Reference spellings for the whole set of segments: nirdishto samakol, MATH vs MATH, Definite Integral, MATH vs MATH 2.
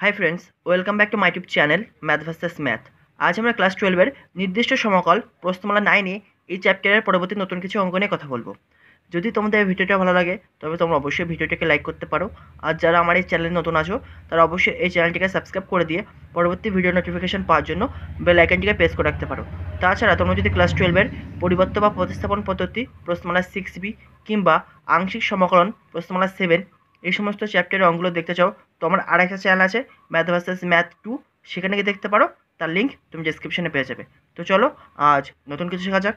High friends welcome back to my YouTube channel math versus math. आज हमें class 12 निर्दिष्ट समकल प्रश्नमाला 9A इस चैप्टारे परवर्ती नतून किछु अंक निये कथा बोलबो। यदि तुम्हारे भिडियो भालो लागे तबे तोमरा अवश्य भिडियो के लाइक करते पारो और जारा हमारे चैनल नतून आछो तारा अवश्य ए चैनल के सबसक्राइब कर दिए परवर्ती भिडियो नोटिफिकेशन पाओयार जोन्नो बेल आइकनटिके प्रेस कर रखते पारो। ताछाड़ा तोमरा यदि क्लास 12 एर परिवर्त बा प्रतिस्थापन पद्धति प्रश्नमाला 6B किंबा आंशिक समकलन प्रश्नमाला 7 এই সমস্ত চ্যাপ্টারের অঙ্কগুলো দেখতে চাও তো আমার আরেকটা চ্যানেল আছে ম্যাথ ভার্সেস ম্যাথ 2, সেখানে গিয়ে দেখতে পারো, তার লিংক তুমি ডেসক্রিপশনে পেয়ে যাবে। তো চলো আজ নতুন কিছু শেখা যাক।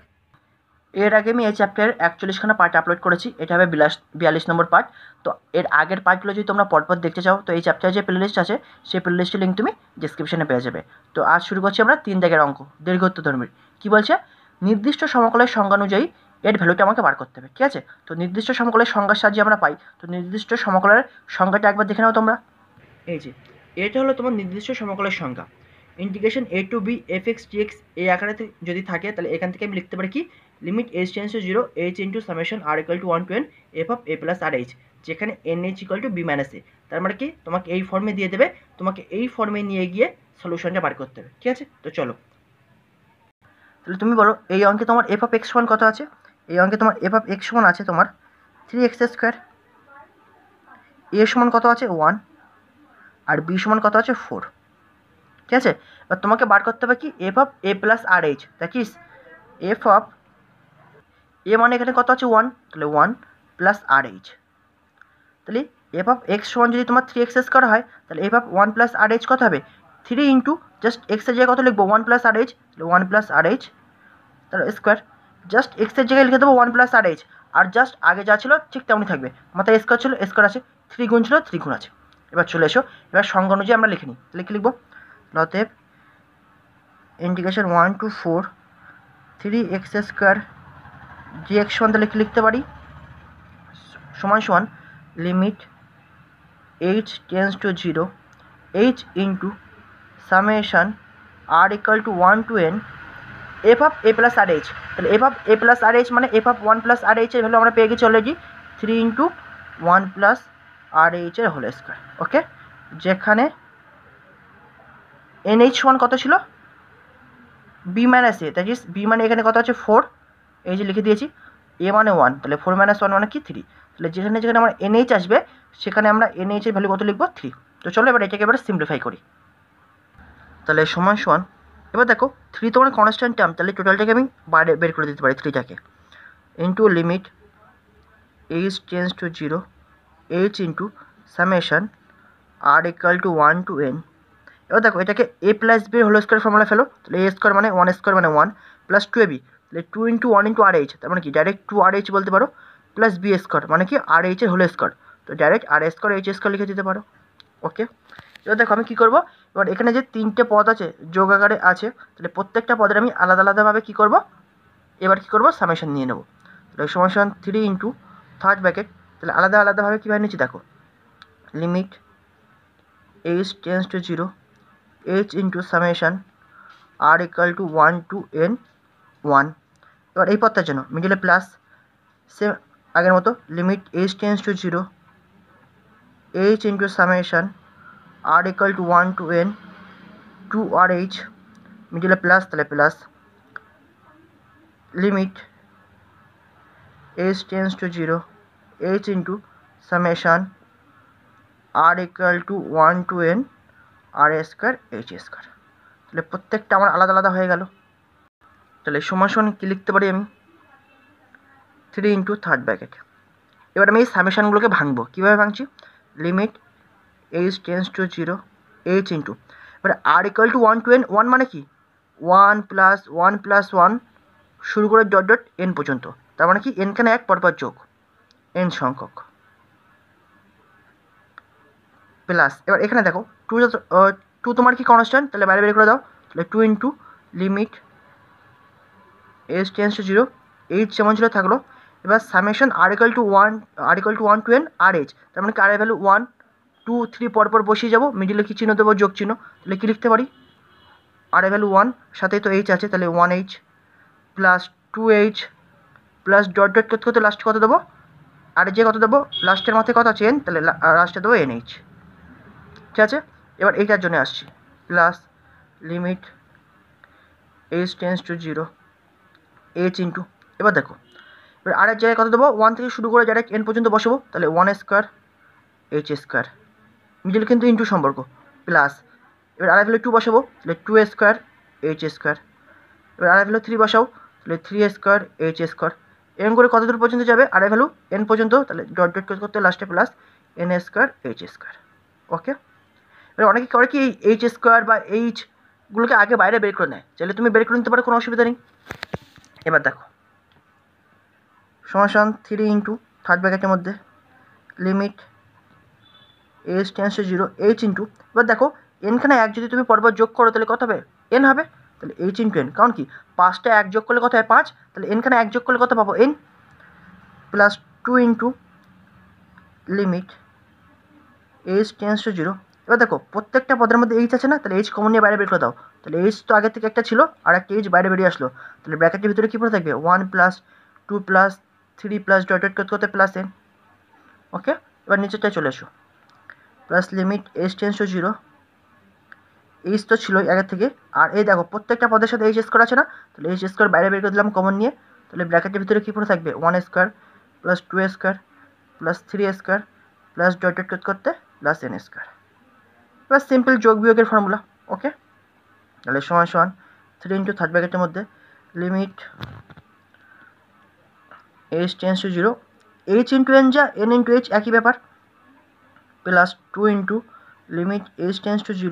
এর আগে আমি এই চ্যাপ্টারের 41খানা পার্ট আপলোড করেছি, এটা হবে 42 নম্বর পার্ট। তো এর আগের পার্টগুলো যদি তোমরা পরপর দেখতে চাও তো এই চ্যাপ্টারে যে প্লেলিস্ট আছে সেই প্লেলিস্টের লিংক তুমি ডেসক্রিপশনে পেয়ে যাবে। তো আজ শুরু করছি আমরা 3 দাগের অঙ্ক দীর্ঘত্বধর্মীর। কি বলছে? নির্দিষ্ট সমকলের সংজ্ঞা অনুযায়ী एर भैलूटा हमें बार करते हैं। ठीक है, तो निर्दिष्ट समकलर संज्ञार साहाय्ये पाई। तो निर्दिष्ट समकलर संज्ञाटा एकबार देखे नाओ तोमरा। ये एटा हलो तोमार निर्दिष्ट समकलर संज्ञा integration a to b f x d x ए आकारे जदि थाके ताहले एखान थेके आमि लिखते पारी कि limit h tends to zero h into summation r equal to one to n f of a plus r h जेखाने n h equal to b minus a. तार माने कि तोमाके एई फर्मे दिये देबे, तोमाके एई फर्मे निये गिये सल्यूशनटा बार करते होबे। ठीक है, तो चलो ताहले तुमि बोलो एई अंके तोमार एफ अफ एक्स मान कत आछे? এই অঙ্কে তোমার এফ অফ এক্স সমান আছে তোমার 3x² এ সমান কত আছে 1 আর বি সমান কত আছে 4। ঠিক আছে, এবার তোমাকে বার করতে হবে কি f of a plus r h. দেখিস এফ অফ এ মানে এখানে কত আছে 1, তাহলে 1 প্লাস আর এইচ। তাহলে এফ অফ এক্স সমান যদি তোমার 3x² হয় তাহলে F of 1 plus r h কত হবে 3 ইন্টু জাস্ট এক্স এর জায়গায় কত লিখবো 1 প্লাস আর এইচ, তাহলে 1 প্লাस আর এইচ তার স্কোয়ার। जस्ट एक्सर जगह लिखे देव 1 प्लस आर एच और जस्ट आगे जा ठीक तेमन थको माथा स्कोर छो स्कोर आज 3 गुण छो 3 गुण आज एबार चले एसो एबार संज्ञा अनुजाई लिखे नहीं लिख लिखब लतेब इंटीग्रेशन 1 to 4 3x² dx समान लिख लिखते परि समान समान limit h tends to zero h into summation r equal to 1 to n f of a plus r h. तहले f of a plus r h माने f of 1 plus r h एर value आमरा पेये गेछि already 3 into 1 plus r h एर whole square. Okay, जेखाने n h one कत छिलो b minus a, that is b माने एखाने कत आछे 4 ए जे लिखे दिएछि ए माने 1 तहले 4 - 1 माने कि 3। तहले जेखाने जेखाने आमरा एन एच आसबे सेखाने आमरा एन एच एर भ्यालू कत लिखबो 3। तो चलो एबार एटाके एबार सिम्प्लिफाई करि। तहले समान समान एबार देखो 3 तो मैं कन्स्टैंट टर्म ताहले टोटालटाके आमि बारे बेर करे दिते पारि 3टाके into limit h tends to zero h into summation r equal to 1 to n। एबार देखो एटाके a plus b whole square formula फेलो ताहले ए स्कोर माने 1 स्कोर माने 1 प्लस 2ab ताहले 2 into 1 into r h तार माने कि डायरेक्ट 2 r h बोलते पारो प्लस बी स्कोर माने कि r h एर होल स्कोर। तो direct r square h square लिखे दिते पारो। ओके, এবার দেখো আমি কী করব এবার এখানে যে 3টে পদ আছে যোগ আকারে আছে তাহলে প্রত্যেকটা পদের আমি আলাদা আলাদাভাবে কী করব এবার কী করব সামেশন নিয়ে নেব। তাহলে সামেশন 3 ইন্টু থার্ড ব্র্যাকেট তাহলে আলাদা আলাদাভাবে কীভাবে নিচ্ছি দেখো limit h tends to zero H into summation r equal to 1 to n 1। এবার এই পদটার জন্য মিডলে প্লাস সেম আগের মতো limit h tends to zero H into summation r equal to 1 to n 2 r h middle plus तले plus limit h tends to zero h into summation r equal to 1 to n r square h square तले प्रत्येकटा आमार आलादा आलादा हो गेल। तले समान समान कि लिखते पारी आमि 3 into थार्ड ब्रैकेट। एबार आमि एई समेशनगुलोके भांगबो। किभाबे भांगछि limit h tends to zero h into एबार r equal to 1 to n 1 माने कि 1 plus 1 शुरू करे डट डट एन पर्यन्त तार माने कि एन खाने एक परपर जोग एन संख्यक प्लस एबार एखाने देखो 2 तोमार कि कन्स्टैंट ताहले बाइरे बेर करे दाओ ताहले 2 into limit h tends to zero h जेमन छिलो थाकलो एबार summation r equal to 1 to n r h तार माने कि r এর ভ্যালু 1 2 3 परपर बसिए जाब मिडिले कि चिन्ह देव जोग चिन्ह तेल कि लिखते परि आर ए भैलू 1 साथे तो एच आछे ताहले 1 h plus 2 h plus dot dot करते करते लास्ट कत देव आर जे कत देव लास्टर माथे कत आछे n ताहले लास्टे देव एन एच। ठीक आछे, এবার এইটার জন্য আসছি plus limit h tends to 0 h into এবার দেখো এবার আর এক জায়গায় কত দেব 1 থেকে শুরু করে ডাইরেক্ট n পর্যন্ত বসাবো তাহলে 1² h² মিডল কিন্তু ইনটু সম্পর্ক প্লাস এবার আর এক হলো 2 বসাবো তাহলে 2² h² এবার আর এক হলো 3 বসাও তাহলে 3² h² এরকম করে কত দূর পর্যন্ত যাবে আর এক ভ্যালু n পর্যন্ত তাহলে ডট ডট করতে লাস্টে প্লাস n² h² ওকে এবার অনেকে করে কি h² বা h গুলোকে আগে বাইরে বের করে নেয় চাইলে তুমি বের করে নিতে পারো কোনো অসুবিধা নেই এবার দেখো সমাসন 3 ইনটু থার্ড ব্র্যাকেটের মধ্যে limit h tends to 0 h into এবার দেখো n খানে 1 যদি তুমি পরপর যোগ করো তাহলে কত হবে n হবে তাহলে h ইনটু n কারণ কি 5 টা 1 যোগ করলে কত হয় 5 তাহলে n খানে 1 যোগ করলে কত পাবো n plus 2 into limit h tends to 0 এবার দেখো প্রত্যেকটা পদের মধ্যে h আছে না তাহলে h কমন নিয়ে বাইরে বের করে দাও তাহলে h তো আগে থেকে একটা ছিল আর একটা h বাইরে বেরিয়ে আসলো তাহলে ব্র্যাকেটের ভিতরে কি পড়ে থাকবে 1 + 2 + 3 + ডট ডট করতে প্লাস n ওকে এবার নিচেটা চলে আসো plus limit h tends to 0 h তো ছিল আগে থেকে আর এই দেখো প্রত্যেকটা পদের সাথে h স্কয়ার আছে না তাহলে h স্কয়ার বাইরে বের করে দিলাম কমন নিয়ে তাহলে ব্র্যাকেটের ভিতরে কি পড়ে থাকবে 1² + 2² + 3² + ডট ডট করতে প্লাস n² बस सिंपल जोग वियोगের ফর্মুলা ओके তাহলে সমান 3 * থার্ড ব্র্যাকেটের মধ্যে limit h tends to 0 h * n যা n * h একই ব্যাপার plus 2 * limit h tends to 0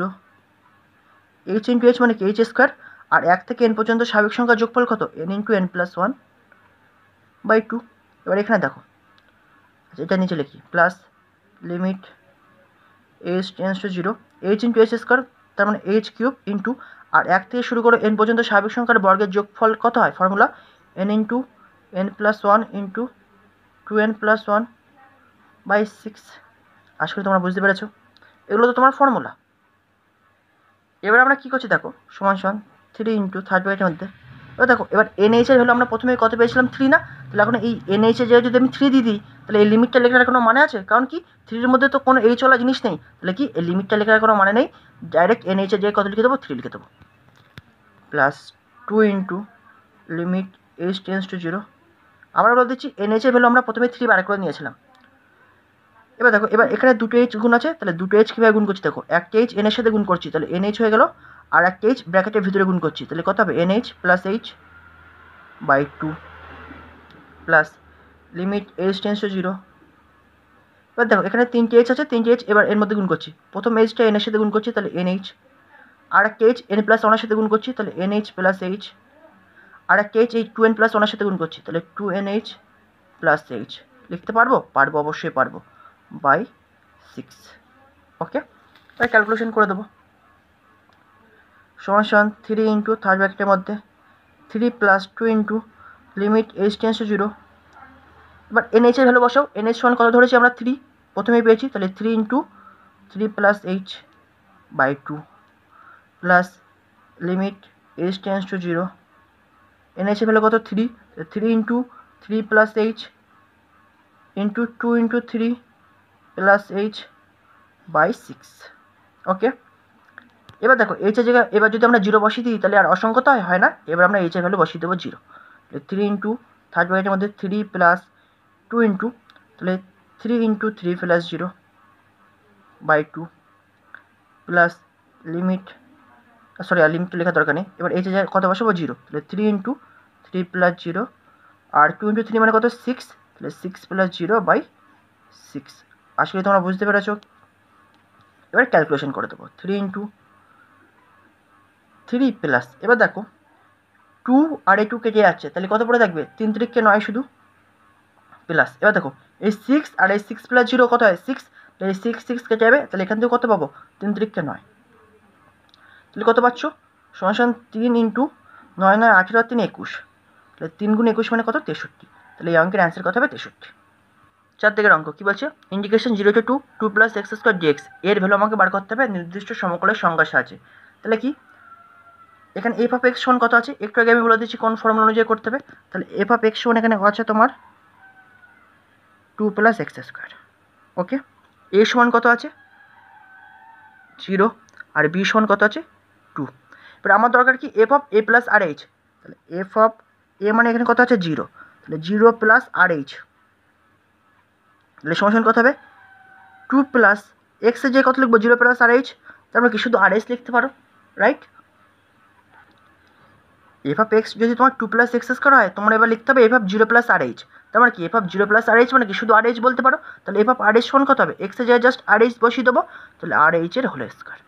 h * h মানে কি h² আর 1 থেকে n পর্যন্ত স্বাভাবিক সংখ্যার যোগফল কত n * n + 1/2 এবার এখানে দেখো আচ্ছা এটা নিচে লিখি plus limit h tends to 0 h * h square তার মানে h³ * আর 1 থেকে শুরু করে n পর্যন্ত স্বাভাবিক সংখ্যার বর্গের যোগফল কত হয় ফর্মুলা n * n + 1 * 2n + 1/6 আশা করি তোমরা বুঝতে পেরেছো এগুলো তো তোমার ফর্মুলা এবার আমরা কি করছি দেখো সমান 3 * থার্ড ব্র্যাকেটের মধ্যে এবার দেখো এবার nh এর হলো আমরা প্রথমে কত পেয়েছিলাম 3 না তাহলে এখন এই nh এর জায়গায় যদি আমি 3 দিয়ে দিই তাহলে এই লিমিটটা লেখার কোনো মানে আছে কারণ কি 3 এর মধ্যে তো কোনো h ওয়ালা জিনিস নেই তাহলে কি এই লিমিটটা লেখার কোনো মানে নেই ডাইরেক্ট nh এর জায়গায় কত লিখে দেব 3 লিখে দেব plus 2 * limit h tends to 0 আমরা বলে দিচ্ছি nh এর ভ্যালু আমরা প্রথমে 3 বার করে নিয়েছিলাম এবার দেখো এবার এখানে দুটো h গুণ আছে তাহলে দুটো h কিভাবে গুণ করছি দেখো একটা h n এর সাথে গুণ করছি তাহলে nh হয়ে গেল আর একটা h ব্র্যাকেটের ভিতরে গুণ করছি তাহলে কত হবে nh + h/2 plus limit h tends to 0 এবার দেখো এখানে তিনটে h আছে তিনটে h এবার এর মধ্যে গুণ করছি প্রথম h টা n এর সাথে গুণ করছি তাহলে nh আর একটা h n + 1 এর সাথে গুণ করছি তাহলে nh + h আর একটা h এই 2n + 1 এর সাথে গুণ করছি তাহলে 2nh + h লিখতে পারবো অবশ্যই পারবো /6 ওকে তাই ক্যালকুলেশন করে দেব সমান 3 * থার্ড ব্র্যাকেটের মধ্যে 3 + 2 * লিমিট h टेंड्स टू 0 এবার nh এর ভ্যালু বসাও nh সমান কত ধরেছি আমরা 3 প্রথমেই পেয়েছি তাহলে 3 * 3 + h /2 + limit h tends to 0 nh এর ভ্যালু কত 3 3 * 3 + h * 2 * 3 प्लस h /6 ओके এবার দেখো h এর জায়গা এবার যদি আমরা 0 বসিয়ে দিই তাহলে আর অসংখ্যতা হয় না এবার আমরা h এর ভ্যালু বসিয়ে দেব 0 তাহলে 3 * থার্ড ব্র্যাকেটের মধ্যে 3 + 2 * তাহলে 3 * 3 + 0 /2 प्लस लिमिट सॉरी लिमिट লেখা দরকার নেই এবার h এর জায়গা কত বসাবো 0 তাহলে 3 * 3 + 0 আর 2 * 3 মানে কত 6 তাহলে 6 + 0/6 আশা করি তোমরা বুঝতে পেরেছো এবার ক্যালকুলেশন করে দেব 3 * 3 প্লাস এবার দেখো 2 আর এই 2 কেটে যাচ্ছে তাহলে কত পড়ে থাকবে 3 * 3 = 9 শুধু প্লাস এবার দেখো এই 6 আর এই 6 + 0 কত হয় 6 তাহলে 6 6 কেটে যাবে তাহলে এখান থেকে কত পাবো 3 * 3 = 9 তাহলে কত পাচ্ছো সমান 3 * 9 9 18 3 21 তাহলে 3 * 21 মানে কত 63 তাহলে এই অঙ্কের आंसर কত হবে 63 চার দিকের অঙ্ক কি বলছে ইন্টিগ্রেশন 0 টু 2 2 + x² dx এর ভ্যালু আমাকে বার করতে হবে নির্দিষ্ট সমকলের সংজ্ঞার সাহায্যে তাহলে কি এখানে f of x সমান কত আছে একটু আগে আমি বলে দিয়েছি কোন ফর্মুলা অনুযায়ী করতে হবে তাহলে f of x সমান এখানে আছে তোমার 2 + x² ওকে a সমান কত আছে জিরো আর বি সমান কত আছে টু। এবার আমার দরকার কি f of a plus r h, তাহলে এফ অফ এ মানে এখানে কত আছে জিরো, তাহলে জিরো প্লাস আর এইচ, তাহলে সমান কত হবে টু প্লাস এক্সে যে কত লিখবো জিরো প্লাস আর এইচ, তারপরে কি শুধু আর এইচ লিখতে পারো রাইট। এফ অফ এক্স যদি তোমার টু প্লাস এক্স স্কোয়ার হয় তোমার এবার লিখতে হবে f of zero plus r h, তার মানে কি f of zero plus r h মানে কি শুধু আর এইচ বলতে পারো, তাহলে এফ অফ আর এইচ সমান কত হবে এক্সে যায় জাস্ট আর এইচ বসিয়ে দেবো, তাহলে আর এইচের হোল স্কোয়ার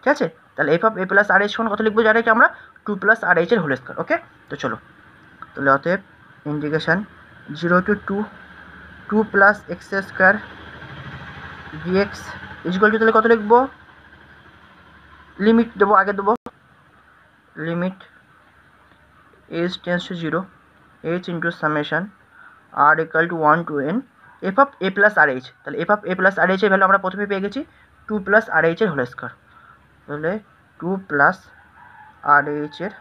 ঠিক আছে। তাহলে F of a plus r h সমান কত লিখবো যারা কি আমরা টু প্লাস আর এইচের হোল স্কোয়ার ওকে। তো চলো তাহলে অতএব integration zero to two two plus x square dx equal to তাহলে কত লিখবো লিমিট দেবো আগে দেবো limit h tends to zero h into summation r equal to one to n f of a plus r h তাহলে F of a plus r h এর value আমরা প্রথমে পেয়ে গেছি টু প্লাস আর এইচ এর whole square, তাহলে two plus r h এর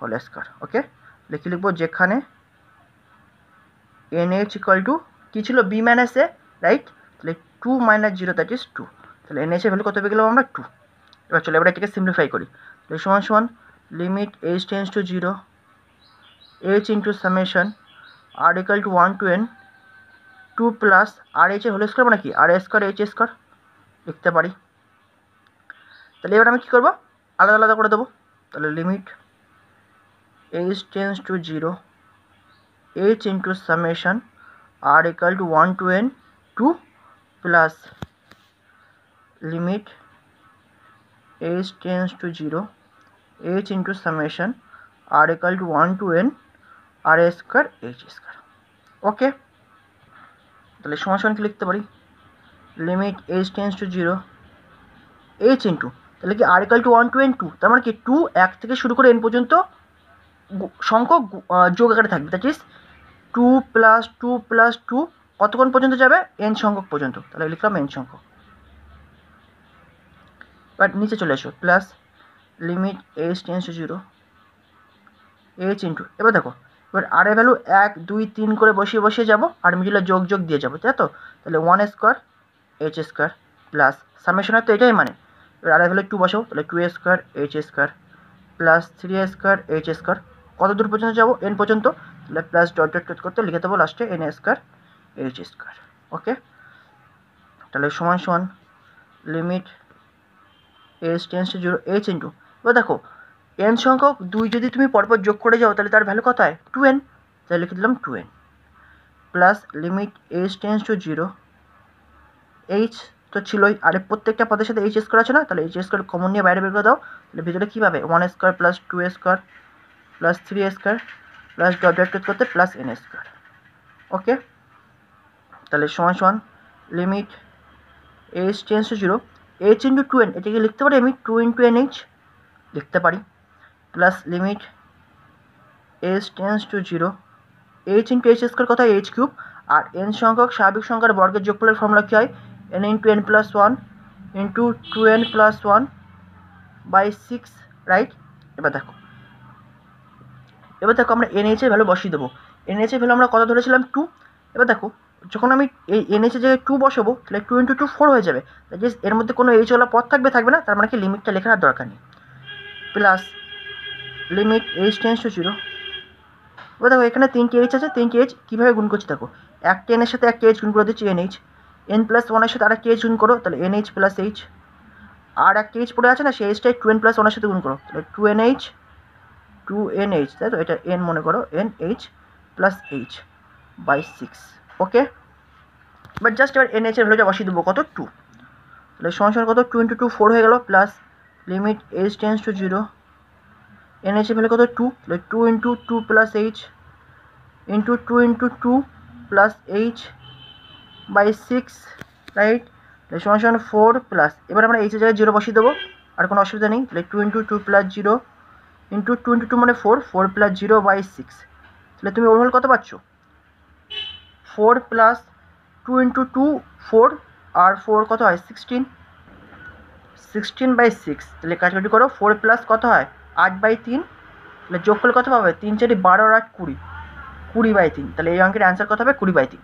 whole square okay. লিখে লিখবো যেখানে এন এইচ ইকুয়াল টু কী ছিল বি মাইনাস এ রাইট, তাহলে two minus zero that is two, তাহলে এন এইচ এর ভ্যালু কত পেয়ে গেলাম আমরা টু। এবার চলো এবার এটাকে সিম্পলিফাই করি, তাহলে সমান সমান limit H tends to zero h into summation r equal to one to n two plus r h whole square माने कि आर स्क्वायर एच स्क्वायर लिखते पारी। তাহলে এবার আমি কি করব আলাদা আলাদা করে দেব, তাহলে limit H tends to zero H into summation r equal to one to n two plus limit H tends to zero H into summation r equal to one to n r এ square H square okay. তাহলে সমাসন কি লিখতে পারি limit H tends to zero H into তাহলে কি r equal to one to n two, তার মানে কি টু এক থেকে শুরু করে এন পর্যন্ত সংখ্যক যোগ আকারে থাকবে that is two plus two plus two কতক্ষণ পর্যন্ত যাবে এন সংখ্যক পর্যন্ত, তাহলে লিখলাম এন সংখ্যক। বাট নিচে চলে আসো plus limit H tends to zero H into এবার দেখো এবার আর এ ভ্যালু এক দুই তিন করে বসিয়ে বসিয়ে যাবো আর মিডিলে যোগ যোগ দিয়ে যাবো তাই তো, তাহলে one square H square plus সামেশনের তো এটাই মানে এবার আর এ ভ্যালু টু বসাও, তাহলে two square H square plus three square H square কত দূর পর্যন্ত যাবো এন পর্যন্ত, তাহলে প্লাস ডট ডট করতে লিখে দেবো লাস্টে N square H square okay. তাহলে সমান সমান limit H tends to zero H into এবার দেখো এন সংখ্যক দুই যদি তুমি পরপর যোগ করে যাও তাহলে তার ভ্যালু কত হয় টু এন, তাহলে লিখে দিলাম two N plus limit H tends to zero H তো ছিলই আর প্রত্যেকটা পদের সাথে এইচ স্কোয়ার আছে না, তাহলে এইচ স্কোয়ার কমন নিয়ে বাইরে বের করে দাও, তাহলে ভিতরে কী পাবে one square plus two square plus three square plus dot dot dot করতে প্লাস এন স্কোয়ার ওকে। তাহলে সমান সমান limit H tends to zero H into two N এটাকে লিখতে পারি আমি টু ইন্টু এন এইচ লিখতে পারি plus limit H tends to zero H into H square কত হয় এইচ কিউব আর এন সংখ্যক স্বাভাবিক সংখ্যার বর্গের যোগফলের ফর্মুলা কী হয় N into N plus one into two N plus one by six right. এবার দেখো আমরা এন এইচের ভ্যালু বসিয়ে দেবো, এন এইচের ভ্যালু আমরা কত ধরেছিলাম টু, এবার দেখো যখন আমি এই এন এইচের জায়গায় টু বসাবো তাহলে টু ইন্টু টু ফোর হয়ে যাবে দ্যাট ইজ এর মধ্যে কোনো এইচওয়ালা পদ থাকবে না, তার মানে কি লিমিটটা লেখার আর দরকার নেই plus limit H tends to zero. এবার দেখো এখানে তিনটি এইচ আছে, তিনটি এইচ কীভাবে গুণ করছি দেখো একটা এনের সাথে একটা এইচ গুণ করে দিচ্ছি এন এইচ, এন প্লাস ওয়ানের সাথে আরেকটি এইচ গুণ করো তাহলে এন এইচ প্লাস এইচ আর একটা এইচ পড়ে আছে না সেই এইচটাই টু এন প্লাস ওয়ানের সাথে গুণ করো তাহলে টু এন এইচ তাই তো এটা এন মনে করো N H plus H by six okay. But just এবার এন এইচের ভ্যালুটা বসিয়ে দেবো কত টু, তাহলে সমান সমান কত টু ইন্টু টু ফোর হয়ে গেল plus limit H tends to zero N এইচের ভ্যালু কত টু, তাহলে two into two plus H into two plus H by six right, তাহলে সমান সমান ফোর প্লাস এবার আমরা এইচের জায়গায় জিরো বসিয়ে দেবো আর কোনো অসুবিধা নেই, তাহলে two into two plus zero into two মানে four four plus zero by six, তাহলে তুমি ওভারঅল কত পাচ্ছ four plus two into two four আর ফোর কত হয় সিক্সটিন সিক্সটিন বাই সিক্স, তাহলে কাটাকাটি করো ফোর প্লাস কত হয় আট বাই তিন, তাহলে যোগ করলে কত পাবে তিন চারি বারো আর আট কুড়ি কুড়ি বাই তিন, তাহলে এই অঙ্কের অ্যান্সার কত হবে কুড়ি বাই তিন।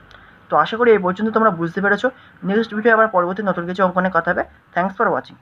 তো আশা করি এই পর্যন্ত তোমরা বুঝতে পেরেছো, নেক্সট ভিডিও আবার পরবর্তী নতুন কিছু অঙ্ক নিয়ে কথা হবে। Thanks for watching.